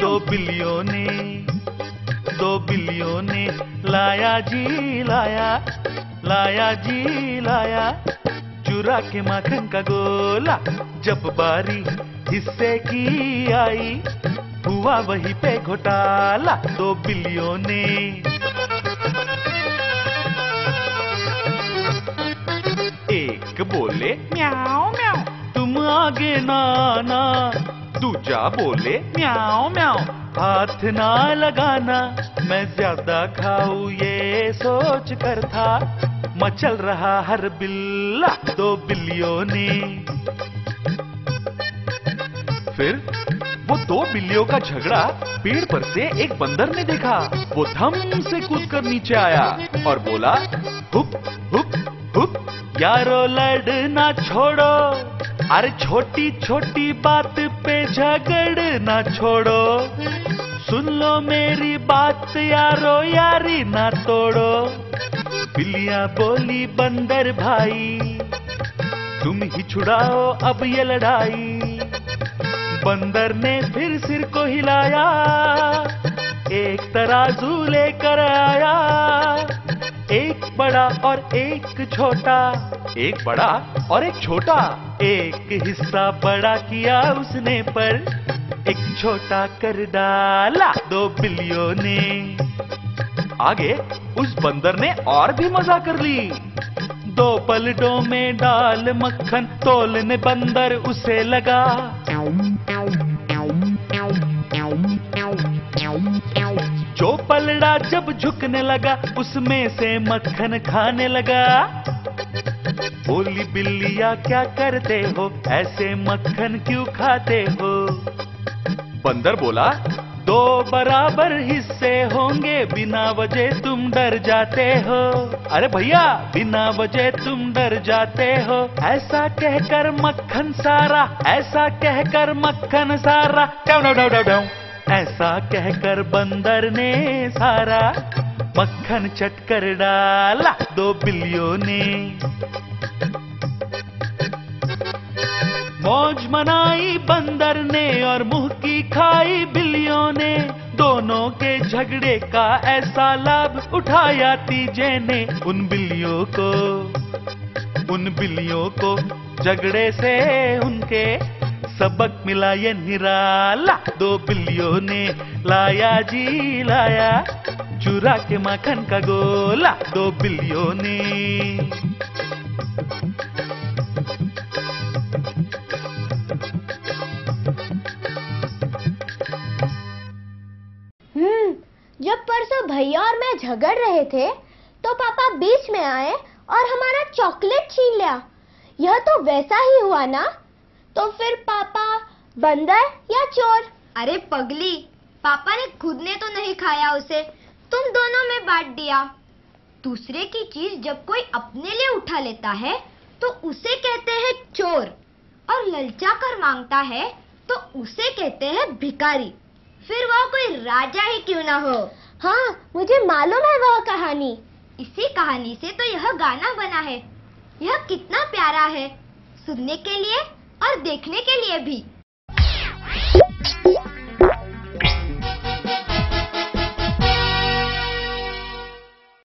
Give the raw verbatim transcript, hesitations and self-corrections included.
दो बिल्लियों ने दो बिल्लियों ने लाया जी लाया लाया जी लाया चुरा के माखन का गोला। जब बारी हिस्से की आई हुआ वहीं पे घोटाला। दो बिल्लियों ने एक बोले म्याओ म्याओ तुम आगे नाना, दूजा बोले म्याओ म्याओ हाथ ना लगाना। मैं ज्यादा खाऊं ये सोच कर था मचल रहा हर बिल्ला। दो बिल्लियों ने फिर वो दो बिल्लियों का झगड़ा पेड़ पर से एक बंदर ने देखा। वो धम से कूदकर नीचे आया और बोला हुप हुप हुप यारो लड़ना छोड़ो, अरे छोटी छोटी बात पे झगड़ना छोड़ो। सुन लो मेरी बात यारो यारी ना तोड़ो। बिल्लियाँ बोली बंदर भाई तुम ही छुड़ाओ अब ये लड़ाई। बंदर ने फिर सिर को हिलाया, एक तराजू लेकर आया। एक बड़ा और एक छोटा, एक बड़ा और एक छोटा। एक हिस्सा बड़ा किया उसने पर एक छोटा कर डाला। दो बिल्लियों ने आगे उस बंदर ने और भी मजा कर ली। दो पलटों में डाल मक्खन तोलने बंदर उसे लगा। जो पलड़ा जब झुकने लगा उसमें से मक्खन खाने लगा। बोली बिल्लिया क्या करते हो, ऐसे मक्खन क्यों खाते हो। बंदर बोला दो बराबर हिस्से होंगे, बिना वजह तुम डर जाते हो। अरे भैया बिना वजह तुम डर जाते हो। ऐसा कहकर मक्खन सारा, ऐसा कहकर मक्खन सारा डाउ डाउ डाउ डाउ। ऐसा कहकर बंदर ने सारा मक्खन चट कर डाला। दो बिल्लियों ने मौज मनाई बंदर ने और मुंह की खाई बिल्लियों ने। दोनों के झगड़े का ऐसा लाभ उठाया तीजे ने। उन बिल्लियों को उन बिल्लियों को झगड़े से उनके सबक मिला ये निराला। दो बिल्लियों ने लाया जी लाया चुरा के माखन का गोला। दो बिल्लियों ने जब परसों भैया और मैं झगड़ रहे थे तो पापा बीच में आए और हमारा चॉकलेट छीन लिया। यह तो वैसा ही हुआ ना। तो फिर पापा बंदर या चोर? अरे पगली, पापा ने खुद ने तो नहीं खाया उसे, तुम दोनों में बांट दिया। दूसरे की चीज जब कोई अपने लिए उठा लेता है तो उसे कहते हैं चोर, और ललचा कर मांगता है तो उसे कहते हैं भिखारी, फिर वह कोई राजा ही क्यों ना हो। हाँ, मुझे मालूम है वह कहानी। इसी कहानी से तो यह गाना बना है। यह कितना प्यारा है सुनने के लिए और देखने के लिए भी।